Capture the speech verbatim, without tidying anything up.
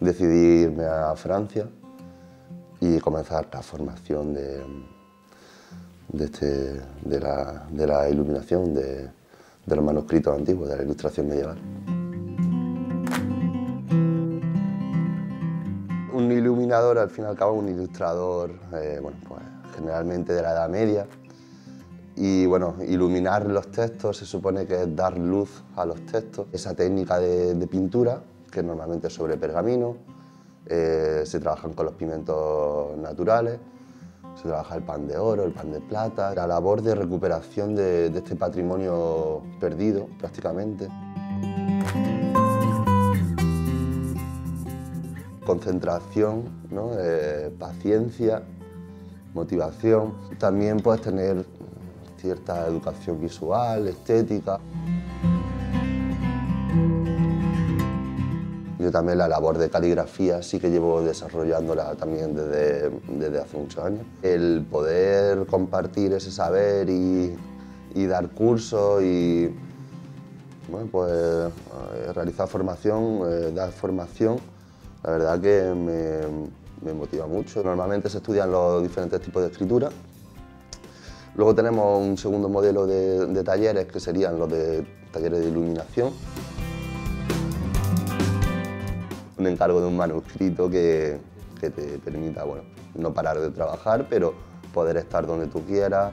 decidí irme a Francia y comenzar la formación de, de, este, de, la, de la iluminación, de, de los manuscritos antiguos, de la ilustración medieval. Un iluminador, al fin y al cabo, un ilustrador, eh, bueno, pues, generalmente de la Edad Media. Y bueno, iluminar los textos se supone que es dar luz a los textos. Esa técnica de, de pintura, que normalmente es sobre pergamino, eh, se trabajan con los pigmentos naturales, se trabaja el pan de oro, el pan de plata, la labor de recuperación de, de este patrimonio perdido, prácticamente. Concentración, ¿no? eh, paciencia, motivación. También puedes tener cierta educación visual, estética. Yo también la labor de caligrafía sí que llevo desarrollándola también desde, desde hace muchos años. El poder compartir ese saber y, y dar cursos y bueno, pues, realizar formación, eh, dar formación, la verdad que me, me motiva mucho. Normalmente se estudian los diferentes tipos de escritura. Luego tenemos un segundo modelo de, de talleres, que serían los de talleres de iluminación. Un encargo de un manuscrito que, que te permita, bueno, no parar de trabajar, pero poder estar donde tú quieras.